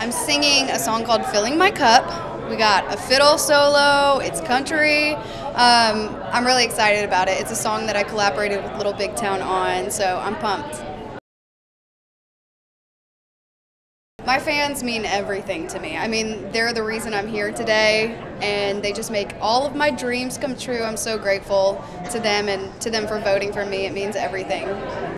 I'm singing a song called Filling My Cup. We got a fiddle solo, it's country. I'm really excited about it. It's a song that I collaborated with Little Big Town on, so I'm pumped. My fans mean everything to me. I mean, they're the reason I'm here today, and they just make all of my dreams come true. I'm so grateful to them and to them for voting for me. It means everything.